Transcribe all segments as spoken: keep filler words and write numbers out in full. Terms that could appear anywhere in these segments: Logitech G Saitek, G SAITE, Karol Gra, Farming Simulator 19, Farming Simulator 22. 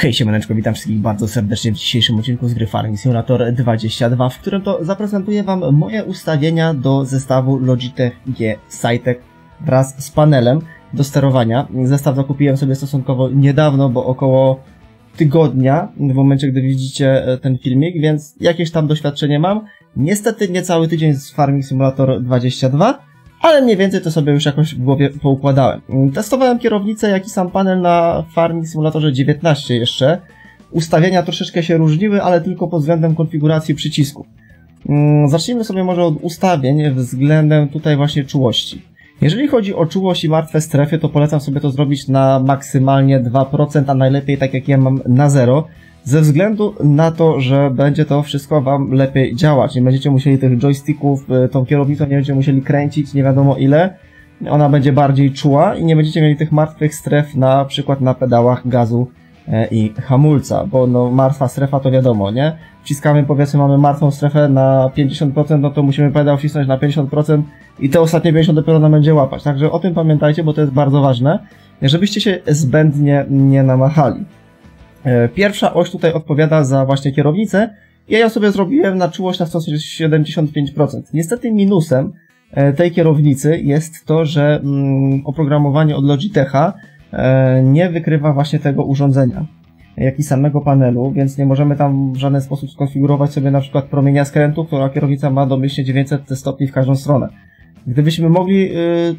Hej, siemaneczko, witam wszystkich bardzo serdecznie w dzisiejszym odcinku z gry Farming Simulator dwadzieścia dwa, w którym to zaprezentuję wam moje ustawienia do zestawu Logitech G Saitek wraz z panelem do sterowania. Zestaw zakupiłem sobie stosunkowo niedawno, bo około tygodnia, w momencie gdy widzicie ten filmik, więc jakieś tam doświadczenie mam. Niestety nie cały tydzień z Farming Simulator dwadzieścia dwa. Ale mniej więcej to sobie już jakoś w głowie poukładałem. Testowałem kierownicę, jak i sam panel na Farming Simulatorze dziewiętnaście jeszcze. Ustawienia troszeczkę się różniły, ale tylko pod względem konfiguracji przycisków. Zacznijmy sobie może od ustawień względem tutaj właśnie czułości. Jeżeli chodzi o czułość i martwe strefy, to polecam sobie to zrobić na maksymalnie dwa procent, a najlepiej tak jak ja mam na zero. Ze względu na to, że będzie to wszystko wam lepiej działać. Nie będziecie musieli tych joysticków, tą kierownicą nie będziecie musieli kręcić nie wiadomo ile. Ona będzie bardziej czuła i nie będziecie mieli tych martwych stref na przykład na pedałach gazu i hamulca. Bo no martwa strefa to wiadomo, nie? Wciskamy, powiedzmy, mamy martwą strefę na pięćdziesiąt procent, no to musimy pedał wcisnąć na pięćdziesiąt procent i te ostatnie pięćdziesiąt procent dopiero nam będzie łapać. Także o tym pamiętajcie, bo to jest bardzo ważne, żebyście się zbędnie nie namachali. Pierwsza oś tutaj odpowiada za właśnie kierownicę. Ja ją sobie zrobiłem na czułość na sto siedemdziesiąt pięć procent. Niestety minusem tej kierownicy jest to, że oprogramowanie od Logitecha nie wykrywa właśnie tego urządzenia, jak i samego panelu, więc nie możemy tam w żaden sposób skonfigurować sobie na przykład promienia skrętu, która kierownica ma domyślnie dziewięćset stopni w każdą stronę. Gdybyśmy mogli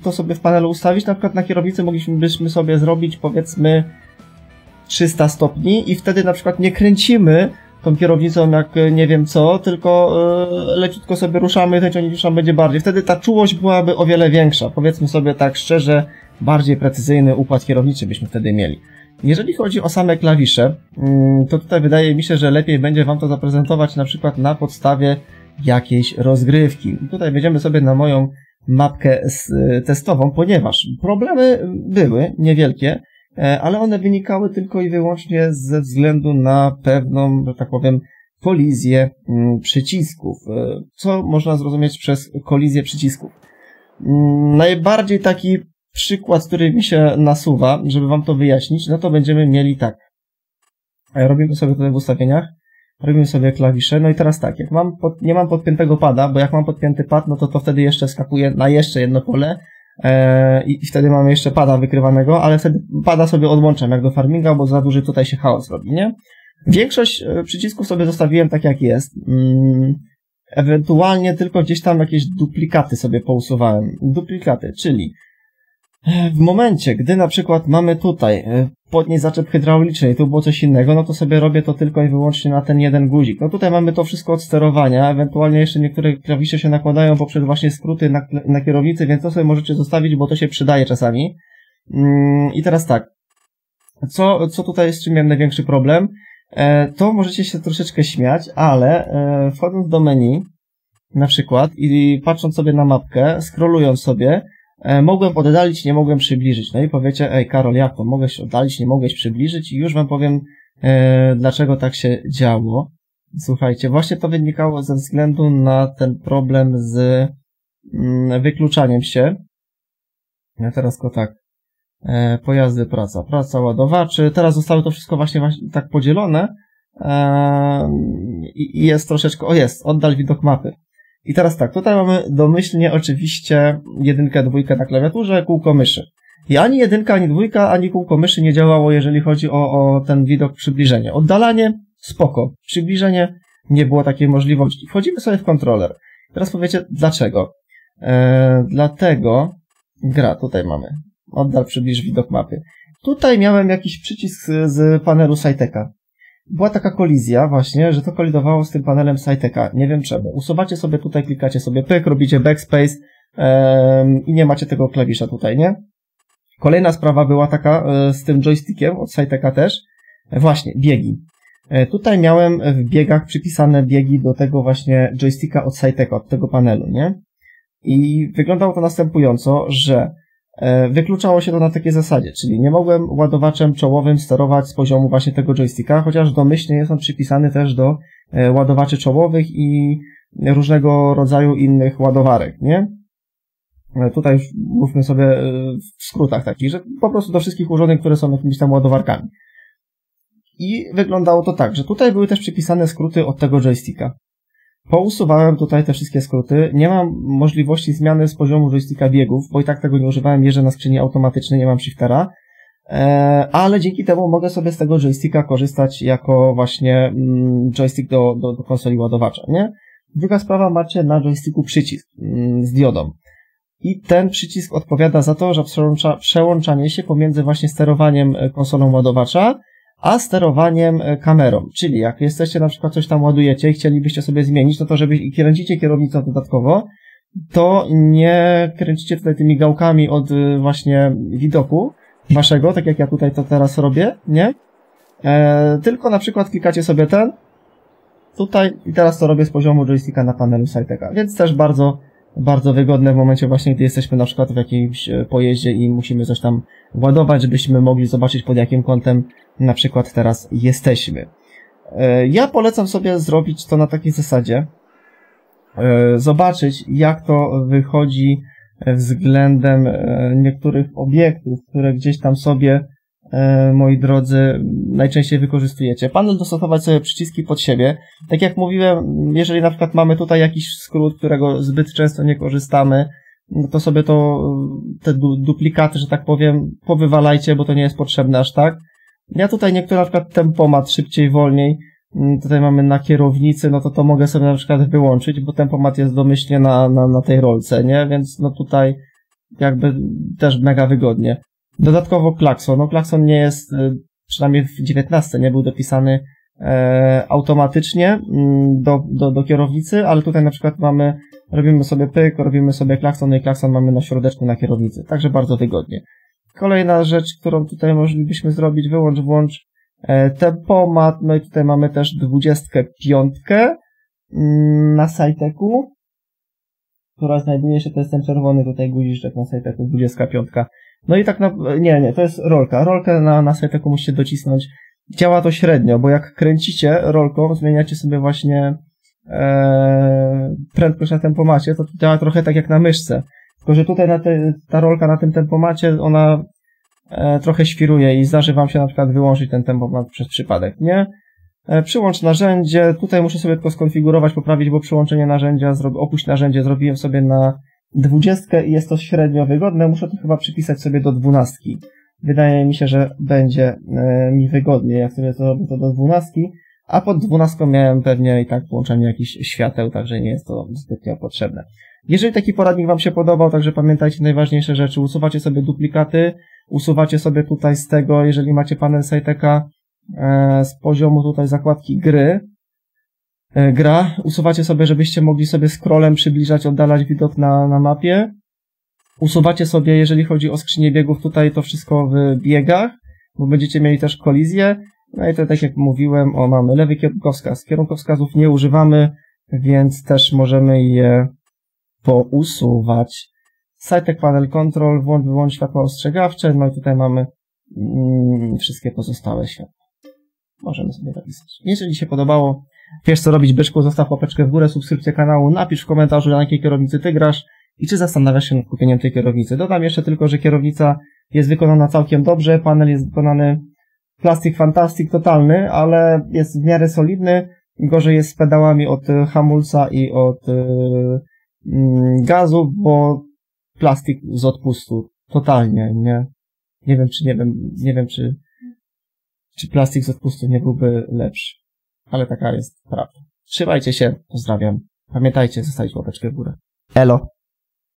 to sobie w panelu ustawić, na przykład na kierownicy moglibyśmy sobie zrobić, powiedzmy, trzysta stopni i wtedy na przykład nie kręcimy tą kierownicą jak nie wiem co, tylko yy, leciutko sobie ruszamy, ten ciągnik już nam będzie bardziej. Wtedy ta czułość byłaby o wiele większa. Powiedzmy sobie tak szczerze, bardziej precyzyjny układ kierowniczy byśmy wtedy mieli. Jeżeli chodzi o same klawisze, yy, to tutaj wydaje mi się, że lepiej będzie wam to zaprezentować na przykład na podstawie jakiejś rozgrywki. I tutaj wejdziemy sobie na moją mapkę testową, ponieważ problemy były niewielkie, ale one wynikały tylko i wyłącznie ze względu na pewną, że tak powiem, kolizję przycisków. Co można zrozumieć przez kolizję przycisków? Najbardziej taki przykład, który mi się nasuwa, żeby wam to wyjaśnić, no to będziemy mieli tak. Robimy sobie tutaj w ustawieniach, robimy sobie klawisze, no i teraz tak, jak mam pod, nie mam podpiętego pada, bo jak mam podpięty pad, no to to wtedy jeszcze skakuje na jeszcze jedno pole, i wtedy mamy jeszcze pada wykrywanego, ale wtedy pada sobie odłączam jak do farminga, bo za duży tutaj się chaos robi, nie? Większość przycisków sobie zostawiłem tak jak jest. Ewentualnie tylko gdzieś tam jakieś duplikaty sobie pousuwałem. Duplikaty, czyli w momencie, gdy na przykład mamy tutaj podnieść zaczep hydrauliczny i tu było coś innego, no to sobie robię to tylko i wyłącznie na ten jeden guzik. No tutaj mamy to wszystko od sterowania, ewentualnie jeszcze niektóre klawisze się nakładają poprzez właśnie skróty na, na kierownicy, więc to sobie możecie zostawić, bo to się przydaje czasami. Yy, I teraz tak, co, co tutaj z czym miałem największy problem, e, to możecie się troszeczkę śmiać, ale e, wchodząc do menu na przykład i patrząc sobie na mapkę, scrollując sobie, mogłem oddalić, nie mogłem przybliżyć. No i powiecie, ej Karol, jak to? Mogłeś oddalić, nie mogłeś przybliżyć? I już wam powiem, e, dlaczego tak się działo. Słuchajcie, właśnie to wynikało ze względu na ten problem z mm, wykluczaniem się. Ja teraz go tak, e, pojazdy, praca, praca, ładowaczy. Teraz zostało to wszystko właśnie, właśnie tak podzielone e, i jest troszeczkę, o jest, oddal widok mapy. I teraz tak, tutaj mamy domyślnie oczywiście jedynkę, dwójkę na klawiaturze, kółko myszy. I ani jedynka, ani dwójka, ani kółko myszy nie działało, jeżeli chodzi o, o ten widok przybliżenia. Oddalanie, spoko. Przybliżenie, nie było takiej możliwości. Wchodzimy sobie w kontroler. Teraz powiecie, dlaczego? Eee, dlatego, gra, tutaj mamy. Oddal, przybliż, widok mapy. Tutaj miałem jakiś przycisk z, z panelu Saiteka. Była taka kolizja właśnie, że to kolidowało z tym panelem Saiteka. Nie wiem czemu. Usuwacie sobie tutaj, klikacie sobie pyk, robicie backspace yy, i nie macie tego klawisza tutaj, nie? Kolejna sprawa była taka yy, z tym joystickiem od Saiteka też. Właśnie, biegi. Yy, tutaj miałem w biegach przypisane biegi do tego właśnie joysticka od Saiteka, od tego panelu, nie? I wyglądało to następująco, że wykluczało się to na takiej zasadzie, czyli nie mogłem ładowaczem czołowym sterować z poziomu właśnie tego joysticka, chociaż domyślnie jest on przypisany też do ładowaczy czołowych i różnego rodzaju innych ładowarek, nie? Tutaj już mówmy sobie w skrótach takich, że po prostu do wszystkich urządzeń, które są jakimiś tam ładowarkami. I wyglądało to tak, że tutaj były też przypisane skróty od tego joysticka. Pousuwałem tutaj te wszystkie skróty. Nie mam możliwości zmiany z poziomu joysticka biegów, bo i tak tego nie używałem, jeżdżę na skrzyni automatycznej, nie mam shiftera. Ale dzięki temu mogę sobie z tego joysticka korzystać jako właśnie joystick do, do, do konsoli ładowacza, nie? Druga sprawa, macie na joysticku przycisk z diodą. I ten przycisk odpowiada za to, że przełącza, przełączanie się pomiędzy właśnie sterowaniem konsolą ładowacza a sterowaniem kamerą. Czyli jak jesteście na przykład coś tam ładujecie i chcielibyście sobie zmienić, to to, żeby kręcicie kierownicą dodatkowo, to nie kręcicie tutaj tymi gałkami od właśnie widoku waszego, tak jak ja tutaj to teraz robię, nie? Eee, tylko na przykład klikacie sobie ten tutaj i teraz to robię z poziomu joysticka na panelu Saiteka, więc też bardzo bardzo wygodne w momencie właśnie, gdy jesteśmy na przykład w jakimś pojeździe i musimy coś tam ładować, żebyśmy mogli zobaczyć, pod jakim kątem na przykład teraz jesteśmy. Ja polecam sobie zrobić to na takiej zasadzie, zobaczyć jak to wychodzi względem niektórych obiektów, które gdzieś tam sobie, moi drodzy, najczęściej wykorzystujecie. Panel dostosować sobie przyciski pod siebie. Tak jak mówiłem, jeżeli na przykład mamy tutaj jakiś skrót, którego zbyt często nie korzystamy, to sobie to, te du duplikaty, że tak powiem, powywalajcie, bo to nie jest potrzebne aż tak. Ja tutaj niektóre na przykład tempomat szybciej, wolniej, tutaj mamy na kierownicy, no to to mogę sobie na przykład wyłączyć, bo tempomat jest domyślnie na, na, na tej rolce, nie? Więc no tutaj jakby też mega wygodnie. Dodatkowo klakson. No klakson nie jest, przynajmniej w dziewiętnastce nie był dopisany e, automatycznie do, do, do kierownicy, ale tutaj na przykład mamy, robimy sobie pyk, robimy sobie klakson, no i klakson mamy na środeczku na kierownicy, także bardzo wygodnie. Kolejna rzecz, którą tutaj moglibyśmy zrobić, wyłącz, włącz e, tempomat, no i tutaj mamy też dwudziestkę piątkę na Saiteku, która znajduje się, to jest ten czerwony tutaj guziczek na Saiteku, dwudziestka piątka. No i tak na, nie, nie, to jest rolka. Rolkę na, na Saiteku musicie docisnąć. Działa to średnio, bo jak kręcicie rolką, zmieniacie sobie właśnie e, prędkość na tempomacie, to działa trochę tak jak na myszce. Tylko, że tutaj na te, ta rolka na tym tempomacie, ona e, trochę świruje i zdarzy wam się na przykład wyłączyć ten tempomat przez przypadek, nie? E, przyłącz narzędzie, tutaj muszę sobie tylko skonfigurować, poprawić, bo przyłączenie narzędzia, zro, opuść narzędzie zrobiłem sobie na dwudziestkę i jest to średnio wygodne, muszę to chyba przypisać sobie do dwunastki. Wydaje mi się, że będzie e, mi wygodnie, jak sobie to robię to do dwunastki, a pod dwunastką miałem pewnie i tak włączenie jakichś świateł, także nie jest to zbytnio potrzebne. Jeżeli taki poradnik wam się podobał, także pamiętajcie najważniejsze rzeczy, usuwacie sobie duplikaty, usuwacie sobie tutaj z tego, jeżeli macie panel Saiteka, e, z poziomu tutaj zakładki gry, gra, usuwacie sobie, żebyście mogli sobie scrollem przybliżać, oddalać widok na, na mapie. Usuwacie sobie, jeżeli chodzi o skrzynię biegów, tutaj to wszystko w biegach, bo będziecie mieli też kolizję. No i to tak jak mówiłem, o, mamy lewy kierunkowskaz. Kierunkowskazów nie używamy, więc też możemy je pousuwać. Saitek Panel Control, włącz, wyłącz światła ostrzegawcze, no i tutaj mamy mm, wszystkie pozostałe światła. Możemy sobie zapisać. Jeżeli się podobało, wiesz co robić, byczku, zostaw łapeczkę w górę, subskrypcję kanału, napisz w komentarzu, na jakiej kierownicy ty grasz i czy zastanawiasz się nad kupieniem tej kierownicy. Dodam jeszcze tylko, że kierownica jest wykonana całkiem dobrze, panel jest wykonany plastik fantastik totalny, ale jest w miarę solidny, gorzej jest z pedałami od hamulca i od yy, gazu, bo plastik z odpustu, totalnie, nie? Nie wiem czy, nie wiem, nie wiem czy, czy plastik z odpustu nie byłby lepszy. Ale taka jest prawda. Trzymajcie się, pozdrawiam. Pamiętajcie, zostawić łapeczkę w górę. Elo!